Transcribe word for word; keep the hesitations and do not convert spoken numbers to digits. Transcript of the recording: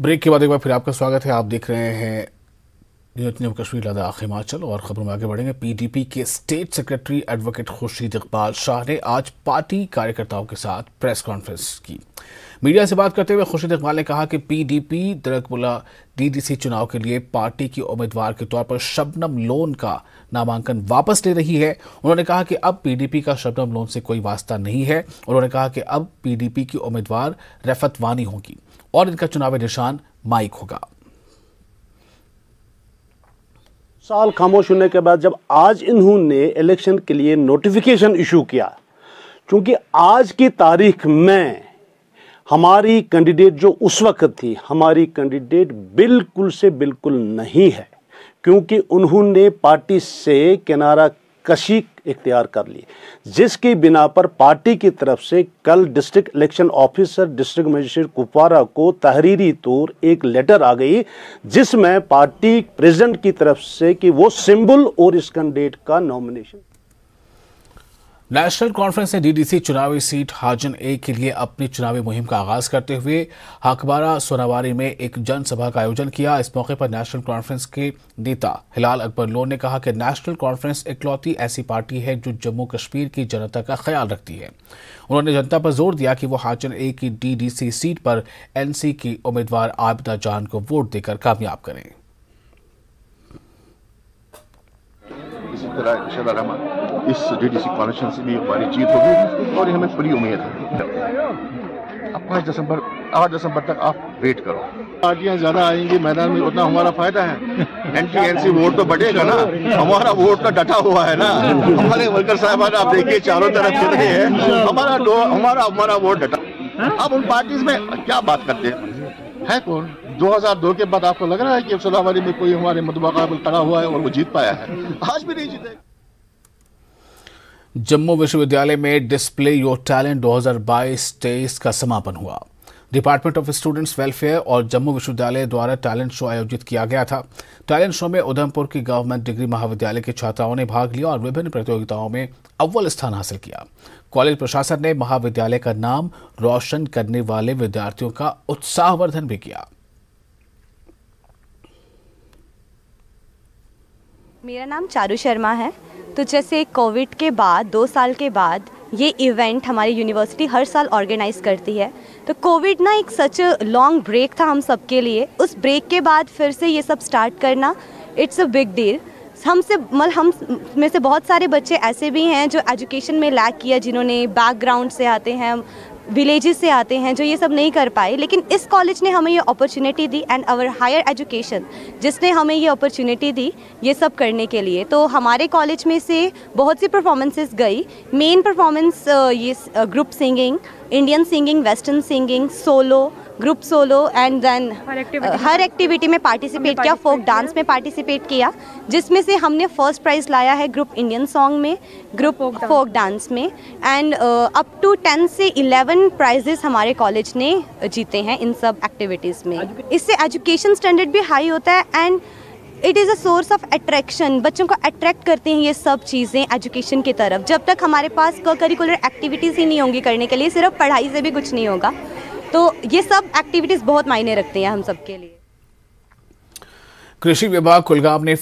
Break के बाद एक बार फिर आपका स्वागत है। आप देख रहे हैं जम्मू कश्मीर लद्दाख हिमाचल और खबरों में आगे बढ़ेंगे। पीडीपी के state secretary advocate Khurshid Iqbal Shah ने आज पार्टी कार्यकर्ताओं के साथ प्रेस कॉन्फ्रेंस की। मीडिया से बात करते हुए खुर्शीद इकबाल ने कहा कि पीडीपी दरकबुला डीडीसी चुनाव के लिए पार्टी की उम्मीदवार के तौर पर शबनम लोन का नामांकन वापस ले रही है। उन्होंने कहा कि अब पीडीपी का शबनम लोन से कोई वास्ता नहीं है। उन्होंने कहा कि अब पीडीपी की उम्मीदवार रफत वानी होगी और इनका चुनावी निशान माइक होगा। साल खामोश होने के बाद जब आज इन्होंने इलेक्शन के लिए नोटिफिकेशन इशू किया, क्योंकि आज की तारीख में हमारी कैंडिडेट जो उस वक्त थी, हमारी कैंडिडेट बिल्कुल से बिल्कुल नहीं है, क्योंकि उन्होंने पार्टी से किनारा कशी इख्तियार कर ली, जिसकी बिना पर पार्टी की तरफ से कल district election officer district magistrate Kupwara को तहरीरी तौर एक लेटर आ गई, जिसमें पार्टी प्रेसिडेंट की तरफ से कि वो सिंबल और इस कैंडिडेट का नॉमिनेशन। नेशनल कॉन्फ्रेंस ने डीडीसी चुनावी सीट हाजन ए के लिए अपनी चुनावी मुहिम का आगाज करते हुए हकबारा सोनावारी में एक जनसभा का आयोजन किया। इस मौके पर नेशनल कॉन्फ्रेंस के नेता हिलाल अकबर लोन ने कहा कि नेशनल कॉन्फ्रेंस इकलौती ऐसी पार्टी है जो जम्मू कश्मीर की जनता का ख्याल रखती है। उन्होंने जनता पर जोर दिया कि वो हाजन ए की डीडीसी सीट पर एनसी की उम्मीदवार आबिदा जान को वोट देकर कामयाब करें। इस डीडीसी कॉन्फ्रेंस में हमारी जीत होगी और हमें पूरी उम्मीद है। अब पाँच दिसंबर आठ दिसंबर तक आप वेट करो। पार्टियाँ ज्यादा आएंगी मैदान में, उतना हमारा फायदा है। एनसी वोट तो बढ़ेगा ना, हमारा वोट तो डटा हुआ है ना। हमारे वर्कर साहबान आप देखिए चारों तरफ चल रहे हैं, हमारा हमारा हमारा वोट डटा। आप उन पार्टीज में क्या बात करते हैं, है कौन? दो हज़ार दो के बाद आपको लग रहा है कि सोनावारी में कोई हमारे मुकाबले में लगा हुआ है और वो जीत पाया है? आज भी नहीं जीतेगा। जम्मू विश्वविद्यालय में डिस्प्ले योर टैलेंट दो हज़ार बाईस तेईस का समापन हुआ। डिपार्टमेंट ऑफ स्टूडेंट्स वेलफेयर और जम्मू विश्वविद्यालय द्वारा टैलेंट शो आयोजित किया गया था। टैलेंट शो में उधमपुर की गवर्नमेंट डिग्री महाविद्यालय के छात्राओं ने भाग लिया और विभिन्न प्रतियोगिताओं में अव्वल स्थान हासिल किया। कॉलेज प्रशासन ने महाविद्यालय का नाम रोशन करने वाले विद्यार्थियों का उत्साहवर्धन भी किया। मेरा नाम चारू शर्मा है। तो जैसे कोविड के बाद दो साल के बाद ये इवेंट हमारी यूनिवर्सिटी हर साल ऑर्गेनाइज करती है। तो कोविड ना एक सच लॉन्ग ब्रेक था हम सब के लिए, उस ब्रेक के बाद फिर से ये सब स्टार्ट करना इट्स अ बिग डील। हमसे मतलब हम में से बहुत सारे बच्चे ऐसे भी हैं जो एजुकेशन में लैक किया, जिन्होंने बैकग्राउंड से आते हैं, विलेजेस से आते हैं, जो ये सब नहीं कर पाए। लेकिन इस कॉलेज ने हमें ये अपॉर्चुनिटी दी एंड आवर हायर एजुकेशन जिसने हमें ये अपॉर्चुनिटी दी ये सब करने के लिए। तो हमारे कॉलेज में से बहुत सी परफॉर्मेंसेस गई। मेन परफॉर्मेंस ये group singing, Indian singing, western singing, solo, group solo and then हर एक्टिविटी में पार्टिसिपेट किया। फोक डांस में पार्टिसिपेट किया, जिसमें से हमने फर्स्ट प्राइज़ लाया है ग्रुप इंडियन सॉन्ग में, ग्रुप फोक डांस में एंड अप टू टेन से इलेवन प्राइजेस हमारे कॉलेज ने जीते हैं इन सब एक्टिविटीज़ में। इससे एजुकेशन स्टैंडर्ड भी हाई होता है and it is a source of attraction. बच्चों को अट्रैक्ट करते हैं ये सब चीज़ें एजुकेशन की तरफ। जब तक हमारे पास को करिकुलर एक्टिविटीज़ ही नहीं होंगी करने के लिए, सिर्फ पढ़ाई से भी कुछ नहीं होगा। तो ये सब एक्टिविटीज़ बहुत मायने रखते हैं हम सब के लिए। कृषि विभाग कुलगाम ने